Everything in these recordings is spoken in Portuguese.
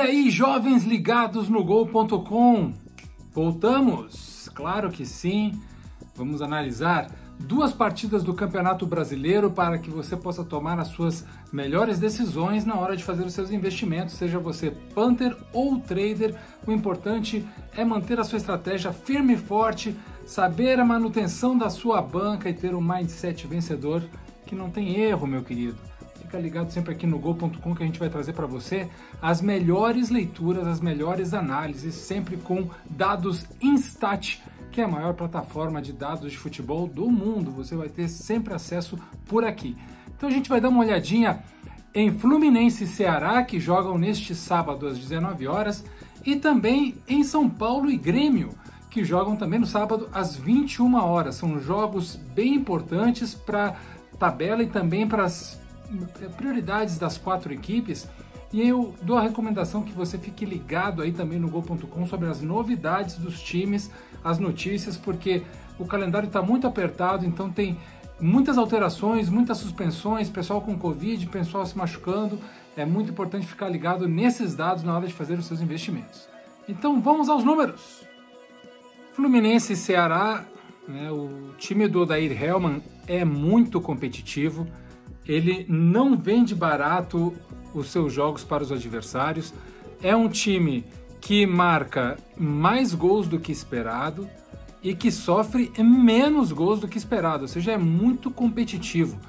E aí, jovens ligados no gol.com, voltamos? Claro que sim, vamos analisar duas partidas do Campeonato Brasileiro para que você possa tomar as suas melhores decisões na hora de fazer os seus investimentos, seja você punter ou trader. O importante é manter a sua estratégia firme e forte, saber a manutenção da sua banca e ter um mindset vencedor que não tem erro, meu querido. Fica ligado sempre aqui no gol.com que a gente vai trazer para você as melhores leituras, as melhores análises, sempre com dados Instat, que é a maior plataforma de dados de futebol do mundo. Você vai ter sempre acesso por aqui. Então a gente vai dar uma olhadinha em Fluminense e Ceará, que jogam neste sábado às 19 horas, e também em São Paulo e Grêmio, que jogam também no sábado às 21 horas. São jogos bem importantes para tabela e também para as prioridades das quatro equipes, e eu dou a recomendação que você fique ligado aí também no gol.com sobre as novidades dos times, as notícias, porque o calendário está muito apertado, então tem muitas alterações, muitas suspensões, pessoal com Covid, pessoal se machucando. É muito importante ficar ligado nesses dados na hora de fazer os seus investimentos. Então vamos aos números. Fluminense e Ceará, né, o time do Odair Hellman é muito competitivo. Ele não vende barato os seus jogos para os adversários. É um time que marca mais gols do que esperado e que sofre menos gols do que esperado, ou seja, é muito competitivo.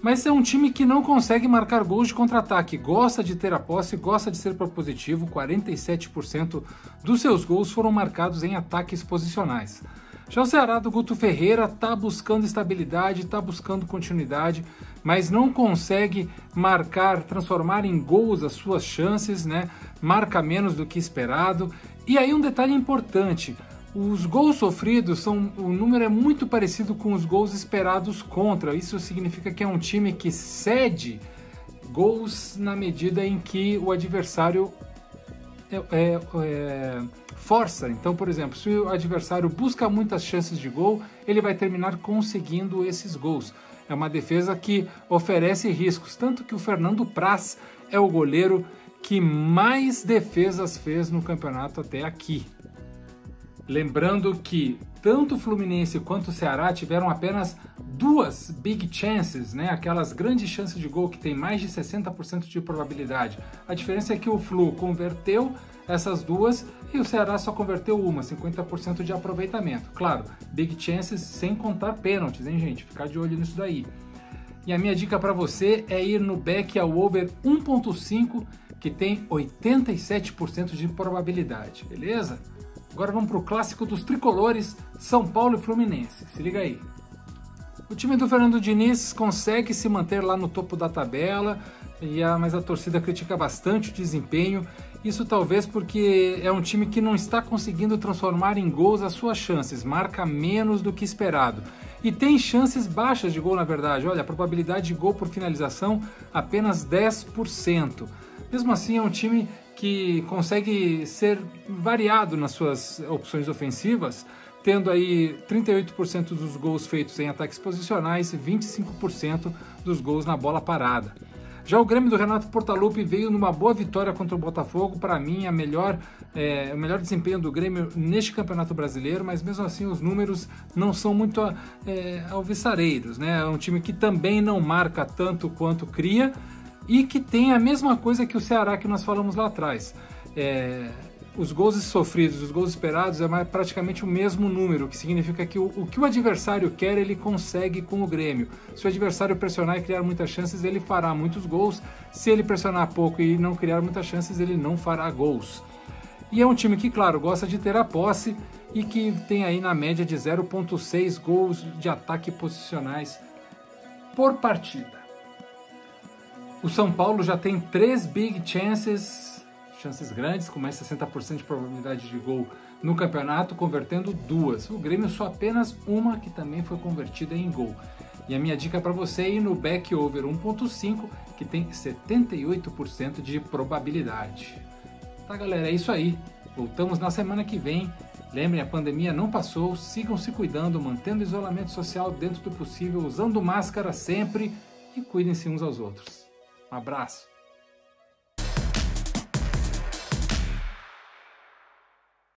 Mas é um time que não consegue marcar gols de contra-ataque, gosta de ter a posse, gosta de ser propositivo. 47% dos seus gols foram marcados em ataques posicionais. Já o Ceará do Guto Ferreira está buscando estabilidade, está buscando continuidade, mas não consegue marcar, transformar em gols as suas chances, né? Marca menos do que esperado. E aí um detalhe importante, os gols sofridos, o número é muito parecido com os gols esperados contra. Isso significa que é um time que cede gols na medida em que o adversário força. Então, por exemplo, se o adversário busca muitas chances de gol, ele vai terminar conseguindo esses gols. É uma defesa que oferece riscos, tanto que o Fernando Prass é o goleiro que mais defesas fez no campeonato até aqui. Lembrando que tanto o Fluminense quanto o Ceará tiveram apenas duas big chances, né? Aquelas grandes chances de gol que tem mais de 60% de probabilidade. A diferença é que o Flu converteu essas duas e o Ceará só converteu uma, 50% de aproveitamento. Claro, big chances sem contar pênaltis, hein, gente? Ficar de olho nisso daí. E a minha dica para você é ir no back ao over 1.5, que tem 87% de probabilidade, beleza? Agora vamos para o clássico dos tricolores, São Paulo e Fluminense. Se liga aí. O time do Fernando Diniz consegue se manter lá no topo da tabela, mas a torcida critica bastante o desempenho. Isso talvez porque é um time que não está conseguindo transformar em gols as suas chances, marca menos do que esperado. E tem chances baixas de gol, na verdade. Olha, a probabilidade de gol por finalização apenas 10%. Mesmo assim, é um time que consegue ser variado nas suas opções ofensivas, tendo aí 38% dos gols feitos em ataques posicionais e 25% dos gols na bola parada. Já o Grêmio do Renato Portaluppi veio numa boa vitória contra o Botafogo. Para mim, o melhor desempenho do Grêmio neste Campeonato Brasileiro, mas mesmo assim os números não são muito alvissareiros, né? É um time que também não marca tanto quanto cria, e que tem a mesma coisa que o Ceará que nós falamos lá atrás. Os gols sofridos, os gols esperados é praticamente o mesmo número, o que significa que o que o adversário quer ele consegue com o Grêmio. Se o adversário pressionar e criar muitas chances, ele fará muitos gols. Se ele pressionar pouco e não criar muitas chances, ele não fará gols. E é um time que, claro, gosta de ter a posse e que tem aí na média de 0.6 gols de ataque posicionais por partida. O São Paulo já tem 3 big chances, chances grandes, com mais 60% de probabilidade de gol no campeonato, convertendo 2. O Grêmio só apenas uma, que também foi convertida em gol. E a minha dica para você é ir no back over 1.5, que tem 78% de probabilidade. Tá, galera? É isso aí. Voltamos na semana que vem. Lembrem, a pandemia não passou, sigam se cuidando, mantendo o isolamento social dentro do possível, usando máscara sempre e cuidem-se uns aos outros. Um abraço.